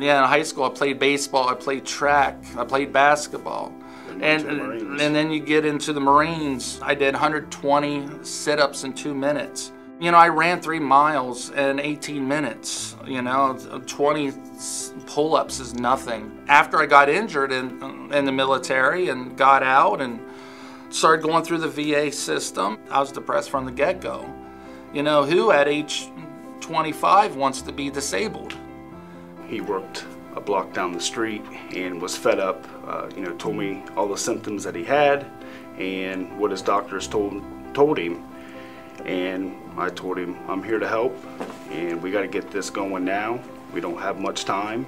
Yeah, in high school I played baseball, I played track, I played basketball. And then you get into the Marines. I did 120 sit-ups in 2 minutes. You know, I ran 3 miles in 18 minutes. You know, 20 pull-ups is nothing. After I got injured in the military and got out and started going through the VA system, I was depressed from the get-go. You know, who at age 25 wants to be disabled? He worked a block down the street and was fed up, you know, told me all the symptoms that he had and what his doctors told him. And I told him, I'm here to help and we got to get this going now. We don't have much time.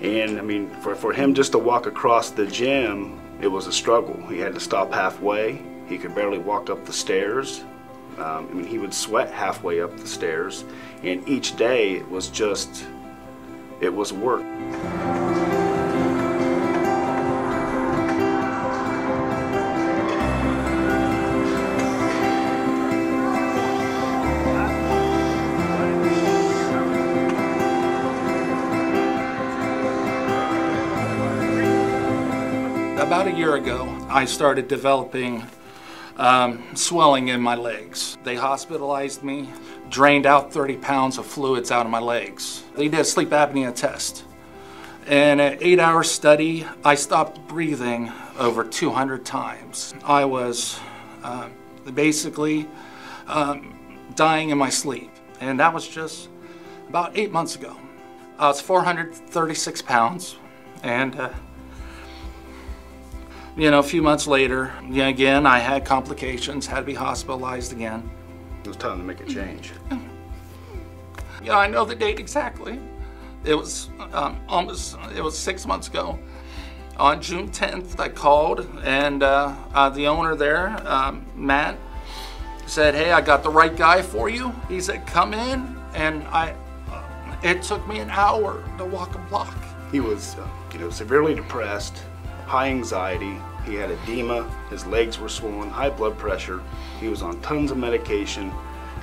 And I mean, for him just to walk across the gym, it was a struggle. He had to stop halfway. He could barely walk up the stairs. I mean, he would sweat halfway up the stairs, and each day it was just, it was work. About a year ago, I started developing swelling in my legs. They hospitalized me, drained out 30 pounds of fluids out of my legs. They did a sleep apnea test. In an 8-hour study, I stopped breathing over 200 times. I was basically dying in my sleep. And that was just about 8 months ago. I was 436 pounds and you know, a few months later, again, I had complications, had to be hospitalized again. It was time to make a change. Yeah, I know the date exactly. It was it was 6 months ago. On June 10th, I called, and the owner there, Matt, said, hey, I got the right guy for you. He said, come in, and it took me an hour to walk a block. He was you know, severely depressed. High anxiety, he had edema, his legs were swollen, high blood pressure, he was on tons of medication,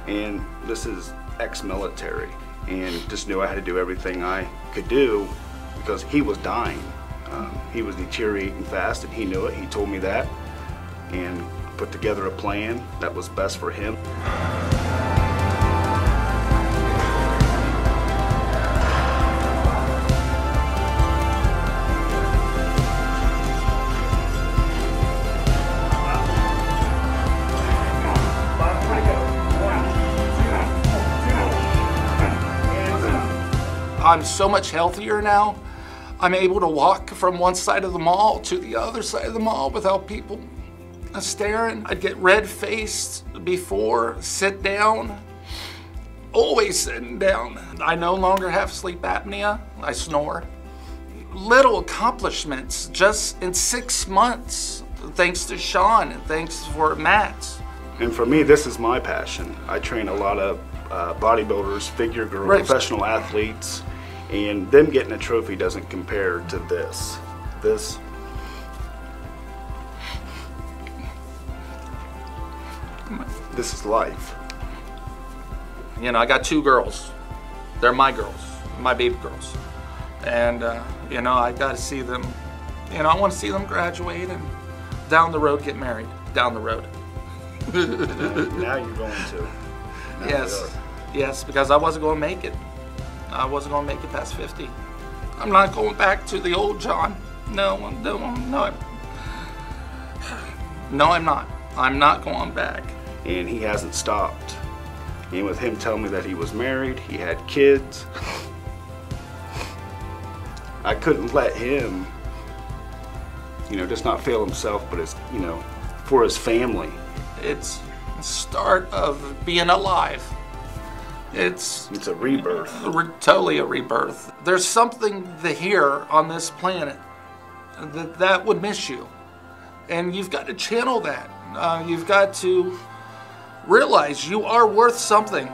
and this is ex-military, and just knew I had to do everything I could do because he was dying. He was deteriorating fast and he knew it, he told me that, and put together a plan that was best for him. I'm so much healthier now. I'm able to walk from one side of the mall to the other side of the mall without people staring. I'd get red-faced before, sit down, always sitting down. I no longer have sleep apnea, I snore. Little accomplishments just in 6 months, thanks to Sean and thanks for Matt. And for me, this is my passion. I train a lot of bodybuilders, figure girls, professional athletes. And them getting a trophy doesn't compare to this. This. This is life. You know, I got 2 girls. They're my girls, my baby girls. And, you know, I got to see them, you know, I want to see them graduate and down the road get married, down the road. Now you're going to. Now yes, yes, because I wasn't going to make it. I wasn't going to make it past 50. I'm not going back to the old John. No, I'm not. I'm not going back. And he hasn't stopped. And with him telling me that he was married, he had kids, I couldn't let him, you know, just not fail himself, but it's, you know, for his family. It's the start of being alive. It's a rebirth. Totally a rebirth. There's something here on this planet that would miss you. And you've got to channel that. You've got to realize you are worth something.